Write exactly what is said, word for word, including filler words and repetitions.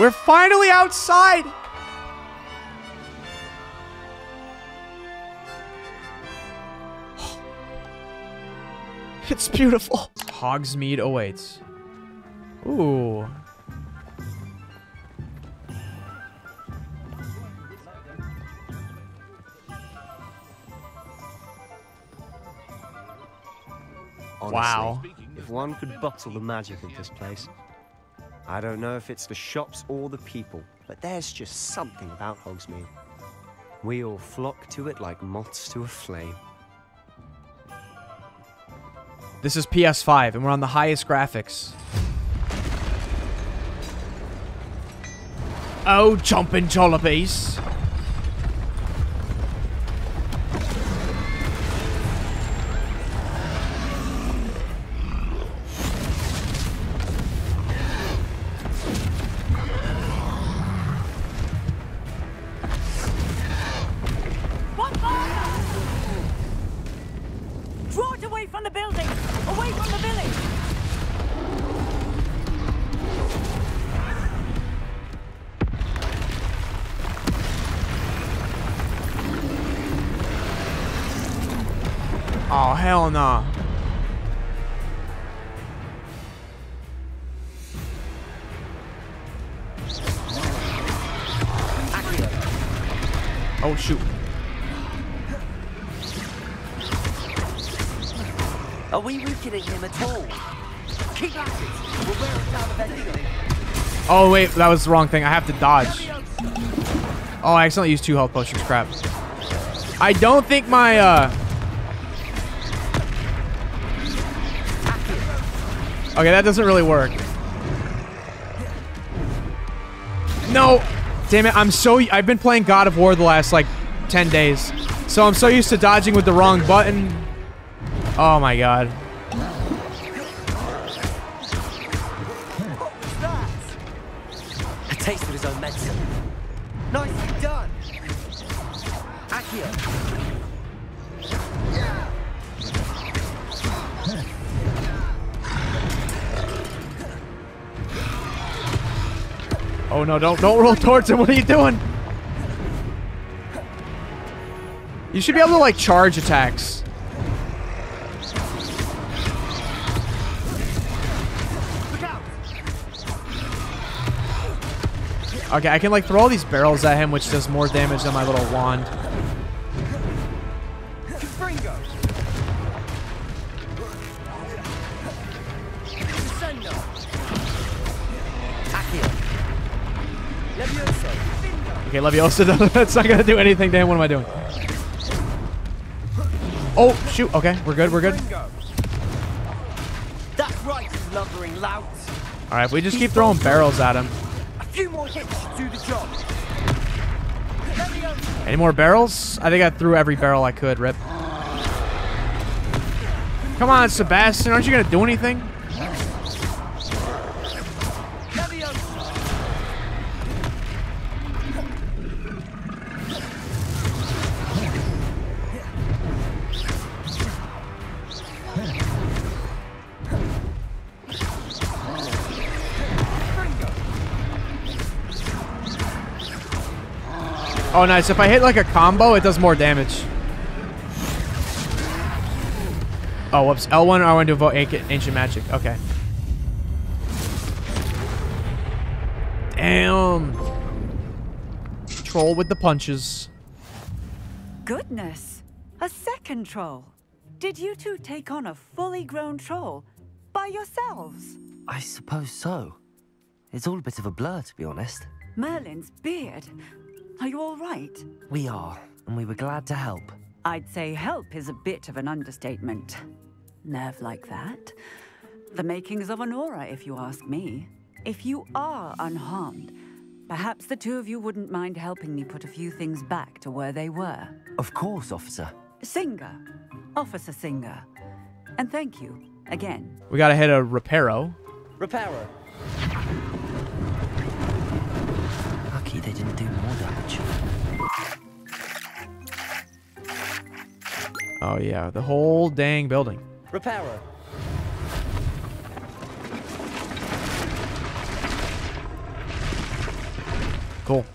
We're finally outside! It's beautiful. Hogsmeade awaits. Ooh. Honestly, wow. If one could bottle the magic of this place. I don't know if it's the shops or the people, but there's just something about Hogsmeade. We all flock to it like moths to a flame. This is P S five, and we're on the highest graphics. Oh, jumping jollibees. Oh, hell nah. Oh, shoot. Are we weakening him at all? Keep at it. We'll wear it down eventually. Oh, wait. That was the wrong thing. I have to dodge. Oh, I accidentally used two health potions. Crap. I don't think my, uh... okay, that doesn't really work. No! Damn it, I'm so... I've been playing God of War the last, like, ten days. So I'm so used to dodging with the wrong button. Oh, my God. What was that? A taste of his own medicine. Nicely done! Accio. Oh no, don't don't roll towards him. What are you doing? You should be able to like charge attacks. Okay, I can like throw all these barrels at him, which does more damage than my little wand. Okay, Leviosa, that's not gonna do anything. Damn, what am I doing? Oh, shoot. Okay, we're good, we're good. That's right, lumbering lout. All right, if we just keep throwing barrels at him. A few more hits do the job. Any more barrels? I think I threw every barrel I could, Rip. Come on, Sebastian, aren't you gonna do anything? Oh, nice. If I hit, like, a combo, it does more damage. Oh, whoops. L one, R one to evoke Ancient Magic. Okay. Damn. Troll with the punches. Goodness. A second troll. Did you two take on a fully grown troll by yourselves? I suppose so. It's all a bit of a blur, to be honest. Merlin's beard... are you all right? We are, and we were glad to help. I'd say help is a bit of an understatement. Nerve like that. The makings of an aura, if you ask me. If you are unharmed, perhaps the two of you wouldn't mind helping me put a few things back to where they were. Of course, officer. Singer. Officer Singer. And thank you, again. We gotta hit a Reparo. Reparo. They didn't do more damage. Oh yeah, the whole dang building. Reparo. Cool.